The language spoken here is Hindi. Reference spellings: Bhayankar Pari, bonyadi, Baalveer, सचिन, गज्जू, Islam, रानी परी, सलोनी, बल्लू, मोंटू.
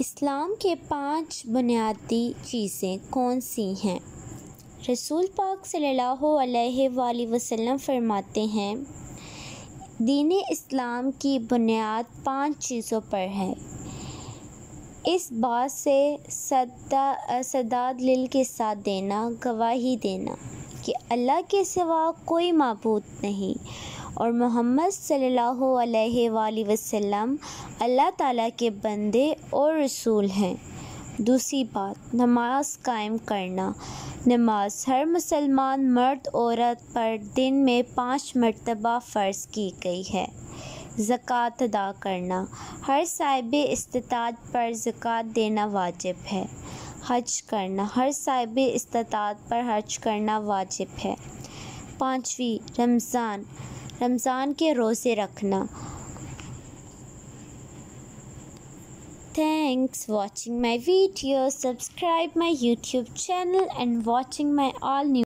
इस्लाम के 5 बुनियादी चीज़ें कौन सी हैं? रसूल पाक सल्लल्लाहु अलैहि वसल्लम फरमाते हैं, दीन इस्लाम की बुनियाद 5 चीज़ों पर है। इस बात से सदाद लिल के साथ देना, गवाही देना कि अल्लाह के सिवा कोई माबूद नहीं और मोहम्मद सल्लल्लाहु अलैहि वसल्लम अल्लाह ताला के बंदे और रसूल हैं। दूसरी बात, नमाज कायम करना। नमाज हर मुसलमान मर्द औरत पर दिन में 5 मरतबा फ़र्ज की गई है। ज़कात अदा करना, हर साहिब इस्तात पर ज़कात देना वाजिब है। हज करना, हर साहिब इस्तात पर हज करना वाजिब है। पाँचवीं, रमज़ान के रोज़े रखना। Thanks watching my video, subscribe my YouTube channel and watching my all new